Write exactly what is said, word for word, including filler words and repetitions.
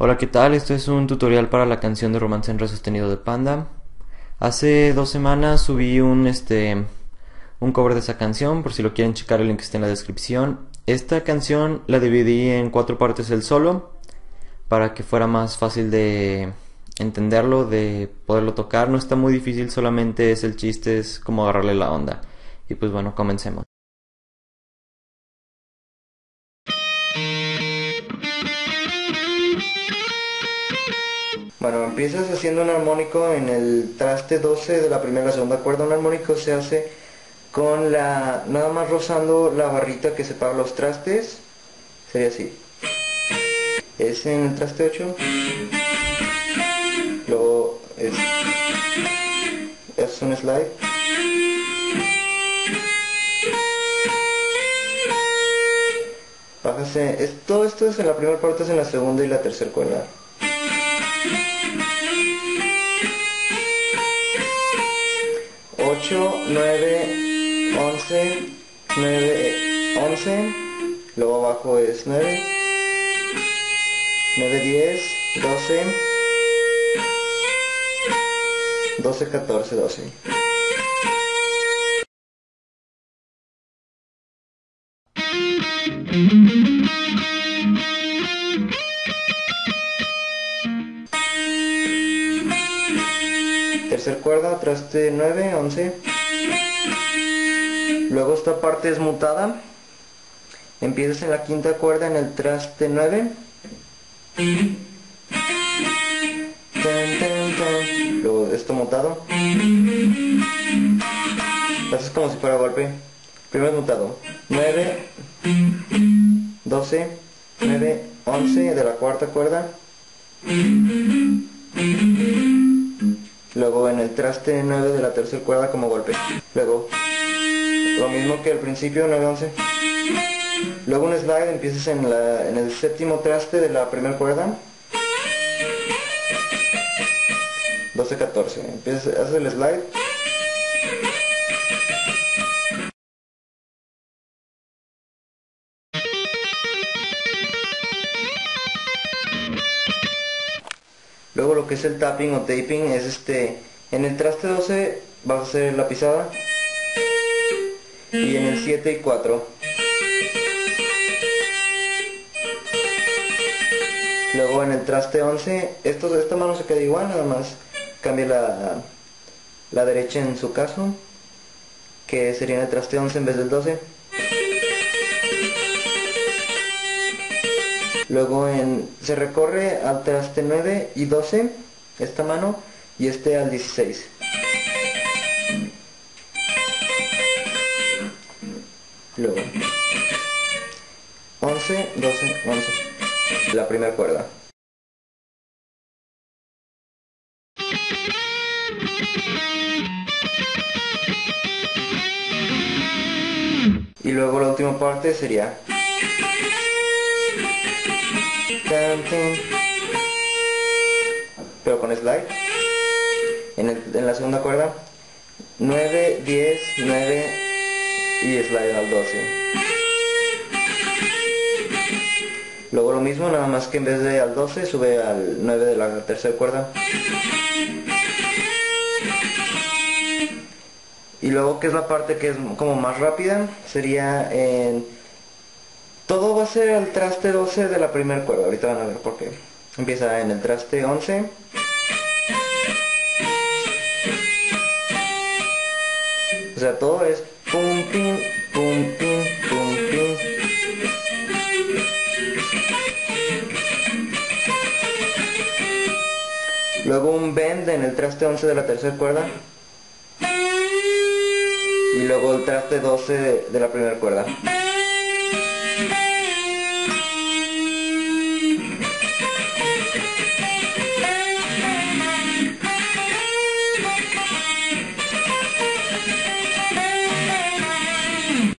Hola, ¿qué tal? Esto es un tutorial para la canción de Romance en Re sostenido de Panda. Hace dos semanas subí un, este, un cover de esa canción, por si lo quieren checar, el link está en la descripción. Esta canción la dividí en cuatro partes el solo, para que fuera más fácil de entenderlo, de poderlo tocar. No está muy difícil, solamente es el chiste, es como agarrarle la onda. Y pues bueno, comencemos. Bueno, empiezas haciendo un armónico en el traste doce de la primera y la segunda cuerda. Un armónico se hace con la... nada más rozando la barrita que separa los trastes. Sería así. Es en el traste ocho. Luego es... es un slide. Bajas en... es... todo esto es en la primera parte, es en la segunda y la tercera cuerda. ocho, nueve, once, nueve, once, luego abajo es nueve, nueve, diez, doce, doce, catorce, doce. Tercer cuerda, traste nueve, once. Luego esta parte es mutada. Empiezas en la quinta cuerda en el traste nueve. Luego esto mutado. Haces como si fuera golpe. Primero es mutado. nueve, doce, nueve, once de la cuarta cuerda. Luego en el traste nueve de la tercera cuerda como golpe. Luego lo mismo que al principio, nueve, once. Luego un slide, empiezas en, la, en el séptimo traste de la primera cuerda. doce, catorce. Empiezas, haces el slide. Luego lo que es el tapping o taping es este... en el traste doce vas a hacer la pisada. Y en el siete y cuatro. Luego en el traste once, esto, esta mano se queda igual, nada más cambia la, la derecha en su caso, que sería en el traste once en vez del doce. Luego en, se recorre al traste nueve y doce, esta mano, y este al dieciséis. Luego once, doce, once, la primera cuerda. Y luego la última parte sería... pero con slide. En, el, en la segunda cuerda, nueve, diez, nueve y slide al doce. Luego lo mismo, nada más que en vez de al doce sube al nueve de la tercera cuerda. Y luego, que es la parte que es como más rápida, sería en... todo va a ser al traste doce de la primera cuerda, ahorita van a ver por qué. Empieza en el traste once. O sea, todo es pum, pim, pum, pim, pum, pim. Luego un bend en el traste once de la tercera cuerda. Y luego el traste doce de, de la primera cuerda. Thank you.